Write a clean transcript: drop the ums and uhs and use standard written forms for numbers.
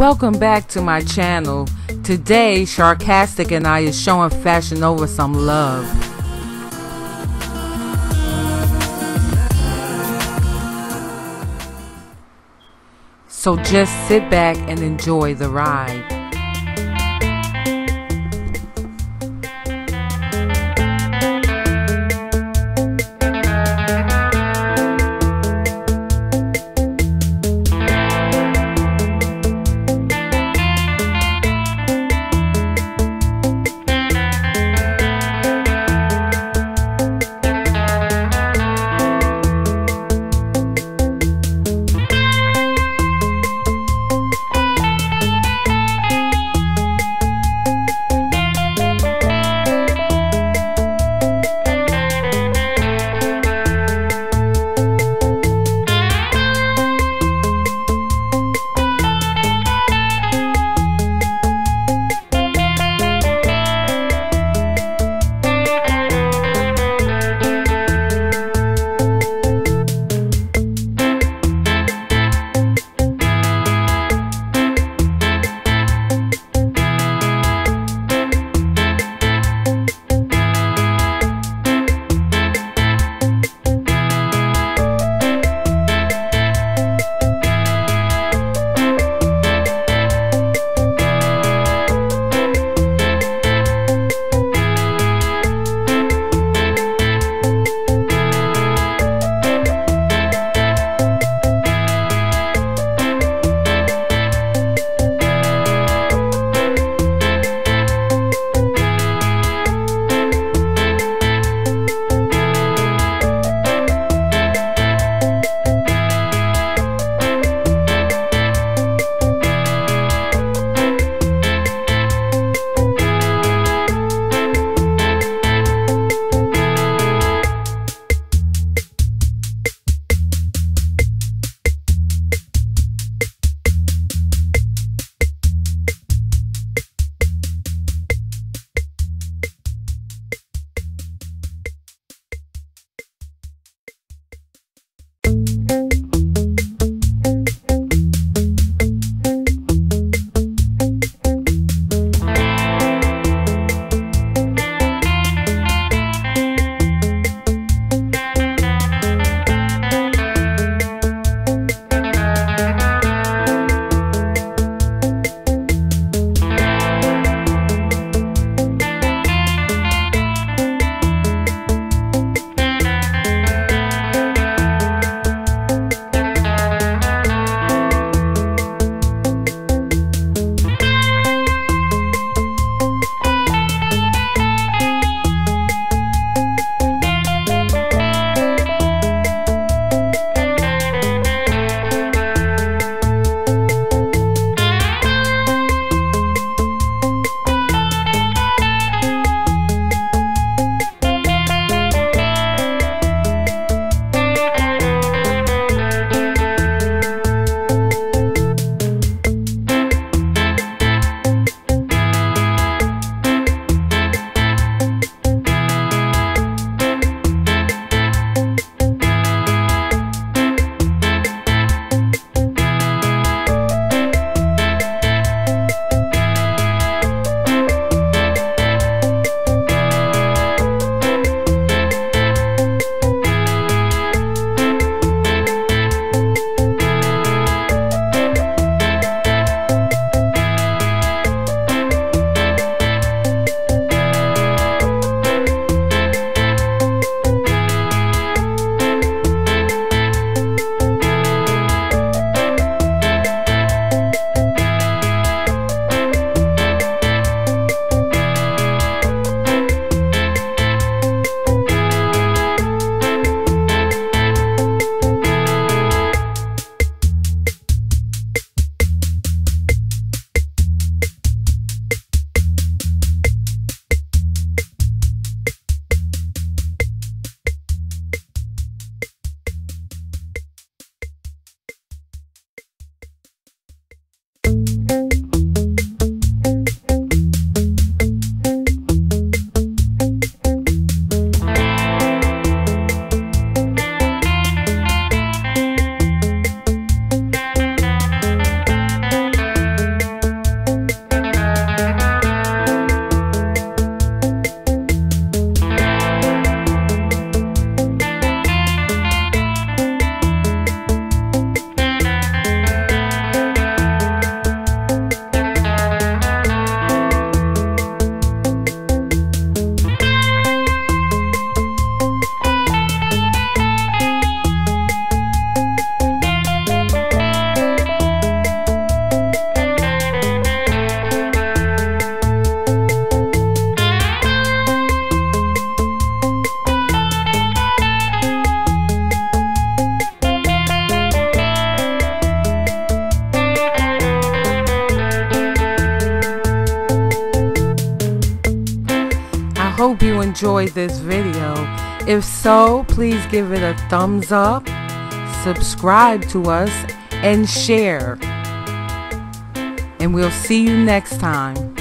Welcome back to my channel. Today, Charcastic and I is showing Fashion Nova some love. So just sit back and enjoy the ride. enjoyed this video. If so, please give it a thumbs up, subscribe to us, and share. And we'll see you next time.